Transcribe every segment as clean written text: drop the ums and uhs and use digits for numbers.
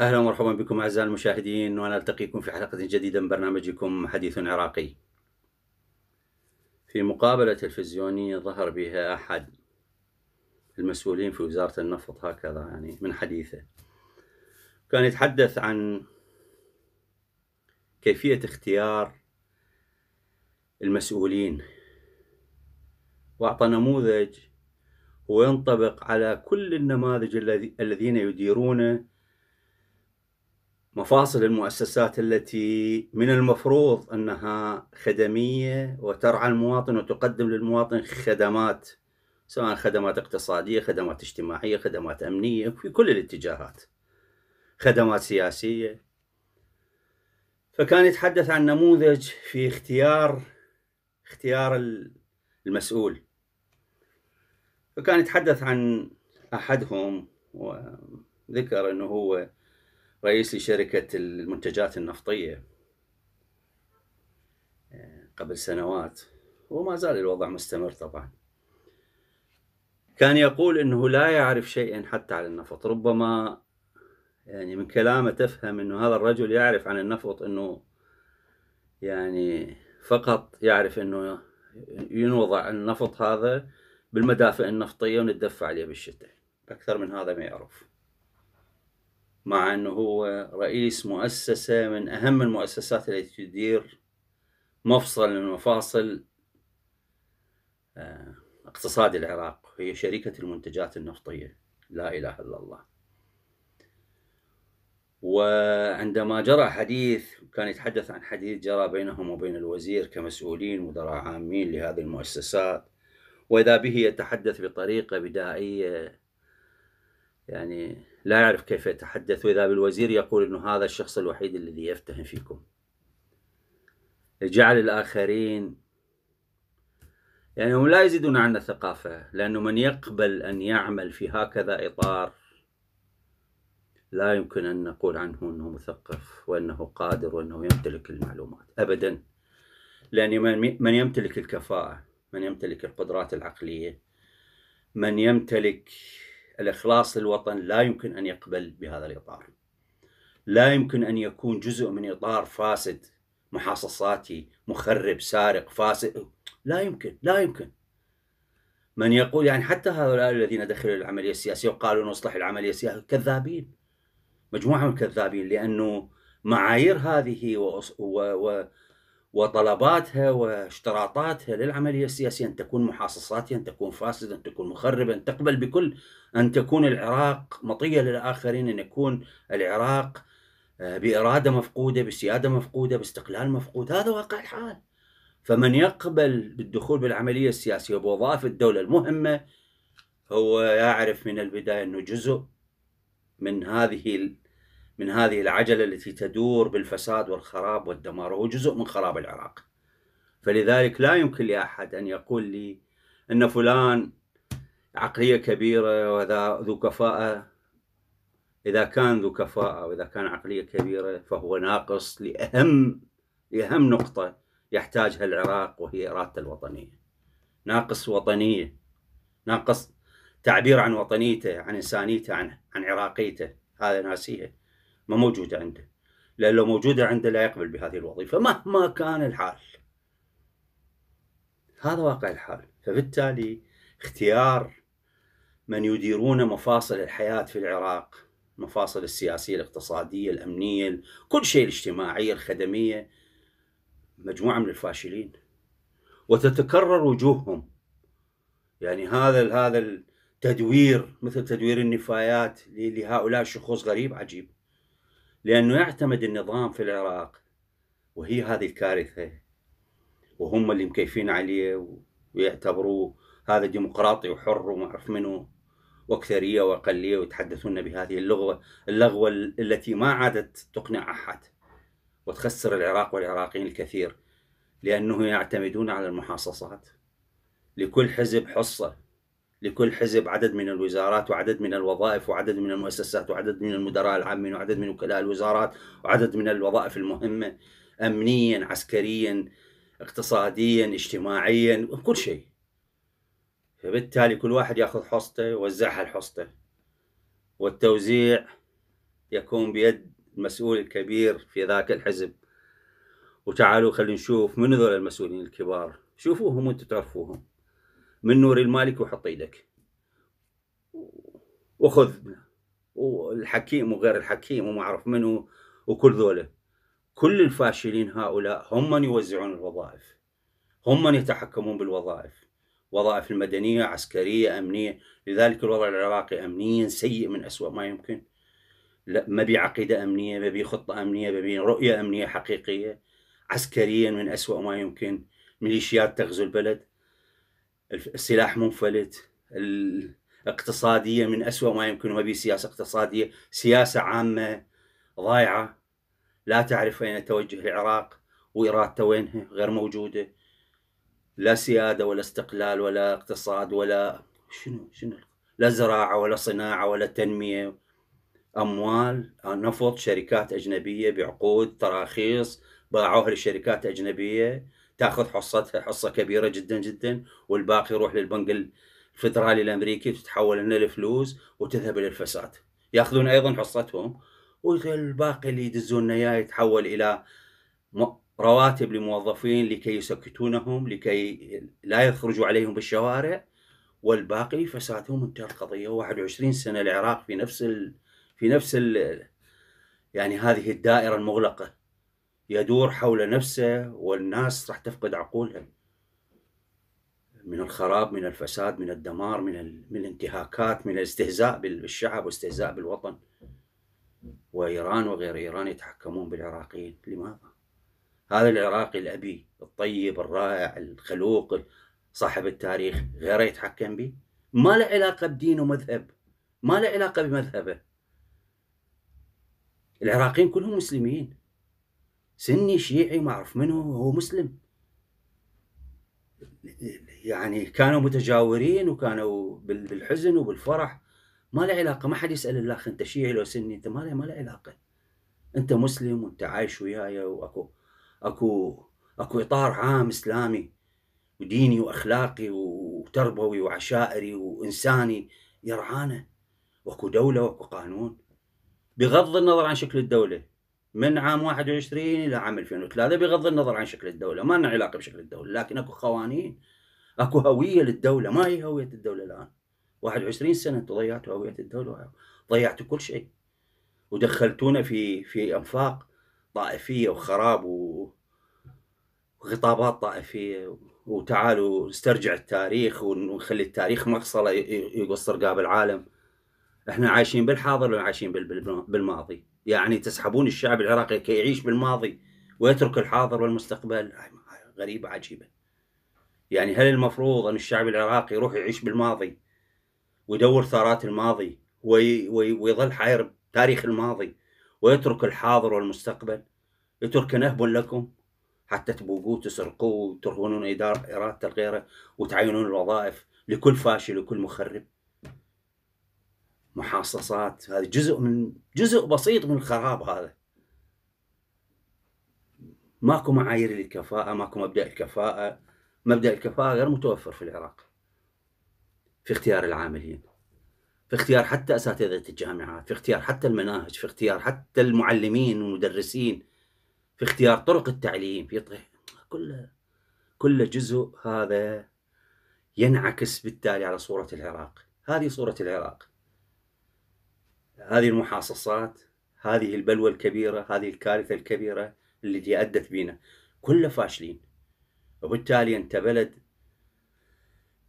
أهلا ومرحبا بكم أعزائي المشاهدين، ونلتقيكم في حلقة جديدة من برنامجكم حديث عراقي. في مقابلة تلفزيونية ظهر بها أحد المسؤولين في وزارة النفط هكذا يعني من حديثه، كان يتحدث عن كيفية اختيار المسؤولين، وأعطى نموذج وينطبق على كل النماذج الذين يديرون مفاصل المؤسسات التي من المفروض أنها خدمية وترعى المواطن وتقدم للمواطن خدمات، سواء خدمات اقتصادية، خدمات اجتماعية، خدمات أمنية، في كل الاتجاهات، خدمات سياسية. فكان يتحدث عن نموذج في اختيار المسؤول، فكان يتحدث عن أحدهم وذكر أنه هو رئيس لشركة المنتجات النفطية قبل سنوات، وما زال الوضع مستمر طبعا. كان يقول أنه لا يعرف شيئا حتى عن النفط، ربما يعني من كلامه تفهم أنه هذا الرجل يعرف عن النفط، أنه يعني فقط يعرف أنه ينوضع النفط هذا بالمدافئ النفطية ونتدفع عليه بالشتاء، أكثر من هذا ما يعرف، مع أنه هو رئيس مؤسسة من أهم المؤسسات التي تدير مفصل من مفاصل اقتصاد العراق، هي شركة المنتجات النفطية، لا إله إلا الله. وعندما جرى حديث، كان يتحدث عن حديث جرى بينهم وبين الوزير كمسؤولين مدراء عامين لهذه المؤسسات، وإذا به يتحدث بطريقة بدائية يعني لا يعرف كيف يتحدث، وإذا بالوزير يقول أنه هذا الشخص الوحيد الذي يفتهم فيكم، جعل الآخرين يعني هم لا يزيدون عنا ثقافة، لأنه من يقبل أن يعمل في هكذا إطار لا يمكن أن نقول عنه أنه مثقف وأنه قادر وأنه يمتلك المعلومات أبدا، لأن من يمتلك الكفاءة، من يمتلك القدرات العقلية، من يمتلك الإخلاص للوطن، لا يمكن أن يقبل بهذا الإطار، لا يمكن أن يكون جزء من إطار فاسد محاصصاتي مخرب سارق فاسد، لا يمكن، لا يمكن. من يقول يعني حتى هؤلاء الذين دخلوا العملية السياسية وقالوا نصلح العملية السياسية كذابين، مجموعة من كذابين، لأنه معايير هذه وطلباتها واشتراطاتها للعملية السياسية أن تكون محاصصاتيا، أن تكون فاسدة، أن تكون مخربة، أن تقبل بكل، أن تكون العراق مطية للآخرين، أن يكون العراق بإرادة مفقودة، بسيادة مفقودة، باستقلال مفقود. هذا واقع الحال. فمن يقبل بالدخول بالعملية السياسية وبوظائف الدولة المهمة هو يعرف من البداية أنه جزء من هذه العجلة التي تدور بالفساد والخراب والدمار، وهو جزء من خراب العراق. فلذلك لا يمكن لأحد أن يقول لي أن فلان عقلية كبيرة وذا ذو كفاءة، إذا كان ذو كفاءة وإذا كان عقلية كبيرة فهو ناقص لأهم نقطة يحتاجها العراق، وهي إرادته الوطنية، ناقص وطنية، ناقص تعبير عن وطنيته، عن إنسانيته، عن عراقيته، هذا ناسيه، ما موجودة عنده، لأن لو موجودة عنده لا يقبل بهذه الوظيفة مهما كان الحال. هذا واقع الحال. فبالتالي اختيار من يديرون مفاصل الحياة في العراق، مفاصل السياسية، الاقتصادية، الأمنية، كل شيء، الاجتماعية، الخدمية، مجموعة من الفاشلين، وتتكرر وجوههم. يعني هذا التدوير مثل تدوير النفايات لهؤلاء الشخوص غريب عجيب، لأنه يعتمد النظام في العراق، وهي هذه الكارثة، وهم اللي مكيفين عليه ويعتبروه هذا ديمقراطي وحر وما أعرف منه، وأكثرية وأقلية، ويتحدثون بهذه اللغوة التي ما عادت تقنع أحد وتخسر العراق والعراقيين الكثير، لأنه يعتمدون على المحاصصات، لكل حزب حصة، لكل حزب عدد من الوزارات وعدد من الوظائف وعدد من المؤسسات وعدد من المدراء العامين وعدد من وكلاء الوزارات وعدد من الوظائف المهمة، أمنيا، عسكريا، اقتصاديا، اجتماعيا، كل شيء. فبالتالي كل واحد يأخذ حصته يوزعها لحصته، والتوزيع يكون بيد المسؤول الكبير في ذاك الحزب. وتعالوا خلينا نشوف من ذول المسؤولين الكبار، شوفوهم وانتم تعرفوهم. من نور المالك وحط ايدك وخذ، والحكيم وغير الحكيم وما اعرف منو وكل ذوله، كل الفاشلين هؤلاء هم من يوزعون الوظائف، هم من يتحكمون بالوظائف، وظائف المدنيه، عسكريه، امنيه. لذلك الوضع العراقي امنيا سيء من أسوأ ما يمكن. لا، ما بي عقيده امنيه، ما بي خطه امنيه، ما بي رؤيه امنيه حقيقيه. عسكريا من أسوأ ما يمكن، ميليشيات تغزو البلد، السلاح منفلت. الاقتصادية من أسوأ ما يمكن، وما بي سياسة اقتصادية، سياسة عامة ضايعة لا تعرف أين توجه العراق وإرادته وينها، غير موجودة. لا سيادة ولا استقلال ولا اقتصاد ولا شنو، لا زراعة ولا صناعة ولا تنمية. أموال، نفط، شركات أجنبية بعقود، تراخيص باعوها لشركات أجنبية تاخذ حصتها، حصه كبيره جدا جدا، والباقي يروح للبنك الفدرالي الامريكي، تتحول لنا الفلوس وتذهب الى الفساد. ياخذون ايضا حصتهم، والباقي اللي يدزون اياه يتحول الى رواتب لموظفين لكي يسكتونهم، لكي لا يخرجوا عليهم بالشوارع، والباقي فسادهم. انتهت القضيه. 21 سنه العراق في نفس ال يعني هذه الدائره المغلقه، يدور حول نفسه، والناس راح تفقد عقولها من الخراب، من الفساد، من الدمار، من الانتهاكات، من الاستهزاء بالشعب والاستهزاء بالوطن. وإيران وغير إيران يتحكمون بالعراقيين. لماذا؟ هذا العراقي الأبي الطيب الرائع الخلوق صاحب التاريخ غيره يتحكم به؟ ما له علاقة بدينه ومذهب، ما له علاقة بمذهبه. العراقيين كلهم مسلمين، سني شيعي ما اعرف منه، هو مسلم. يعني كانوا متجاورين وكانوا بالحزن وبالفرح، ما له علاقه، ما حد يسال الاخ انت شيعي لو سني، انت ما له علاقه، انت مسلم وانت عايش وياي، واكو اكو اكو اطار عام اسلامي وديني واخلاقي وتربوي وعشائري وانساني يرعانه، واكو دوله واكو قانون. بغض النظر عن شكل الدوله من عام 21 إلى عام 2003، بغض النظر عن شكل الدولة، ما لنا علاقة بشكل الدولة، لكن أكو قوانين، أكو هوية للدولة. ما هي هوية الدولة الآن؟ 21 سنة أنتوا ضيعتوا هوية الدولة، ضيعتوا كل شيء، ودخلتونا في أنفاق طائفية وخراب وخطابات طائفية. وتعالوا نسترجع التاريخ ونخلي التاريخ مفصلة يقص رقاب العالم. احنا عايشين بالحاضر ولا عايشين بالماضي؟ يعني تسحبون الشعب العراقي كي يعيش بالماضي ويترك الحاضر والمستقبل. غريبة عجيبة. يعني هل المفروض أن الشعب العراقي يروح يعيش بالماضي ويدور ثارات الماضي ويظل حاير تاريخ الماضي ويترك الحاضر والمستقبل؟ يترك نهب لكم حتى تبوقوه تسرقوه وترهنون إرادة الغيرة وتعينون الوظائف لكل فاشل وكل مخرب. محاصصات، هذا جزء بسيط من الخراب هذا. ماكو معايير للكفاءة، ماكو مبدأ الكفاءة، مبدأ الكفاءة غير متوفر في العراق في اختيار العاملين، في اختيار حتى أساتذة الجامعات، في اختيار حتى المناهج، في اختيار حتى المعلمين والمدرسين، في اختيار طرق التعليم، في كل جزء. هذا ينعكس بالتالي على صورة العراق. هذه صورة العراق، هذه المحاصصات، هذه البلوى الكبيرة، هذه الكارثة الكبيرة اللي أدت بينا، كلها فاشلين. وبالتالي أنت بلد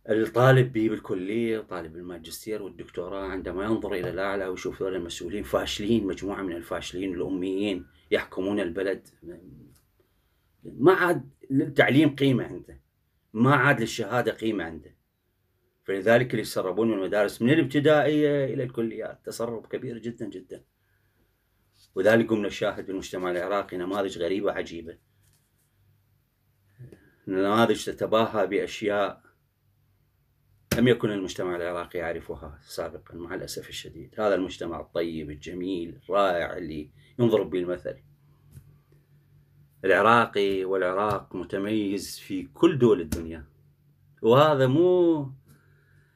الطالب به بالكلية، طالب الماجستير والدكتوراه، عندما ينظر إلى الأعلى ويشوف هؤلاء المسؤولين فاشلين، مجموعة من الفاشلين الأميين يحكمون البلد، ما عاد للتعليم قيمة عنده، ما عاد للشهادة قيمة عنده. فلذلك اللي يتسربون من المدارس من الابتدائية إلى الكليات تسرب كبير جدا جدا. وذلك قمنا نشاهد بالمجتمع العراقي نماذج غريبة عجيبة، نماذج تتباهى بأشياء لم يكن المجتمع العراقي يعرفها سابقا مع الأسف الشديد. هذا المجتمع الطيب الجميل الرائع اللي ينضرب به المثل العراقي، والعراق متميز في كل دول الدنيا، وهذا مو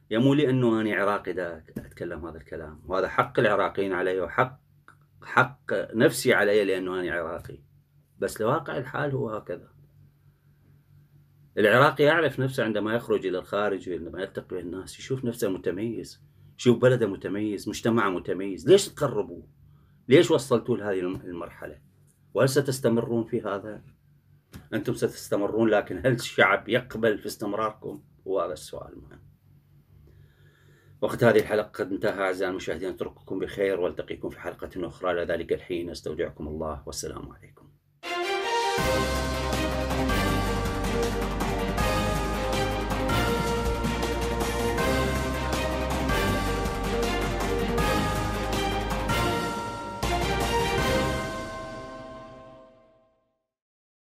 لأنه أنا عراقي دا أتكلم هذا الكلام، وهذا حق العراقيين علي وحق نفسي علي لأنه أنا عراقي، بس لواقع الحال هو هكذا. العراقي يعرف نفسه عندما يخرج إلى الخارج وعندما يلتقي بالناس يشوف نفسه متميز، يشوف بلده متميز، مجتمعه متميز. ليش تقربوه؟ ليش وصلتوا لهذه المرحلة؟ وهل ستستمرون في هذا؟ أنتم ستستمرون، لكن هل الشعب يقبل في استمراركم؟ وهذا السؤال المهم. وقت هذه الحلقة قد انتهى أعزائي المشاهدين، أترككم بخير والتقيكم في حلقة أخرى، لذلك الحين استودعكم الله والسلام عليكم.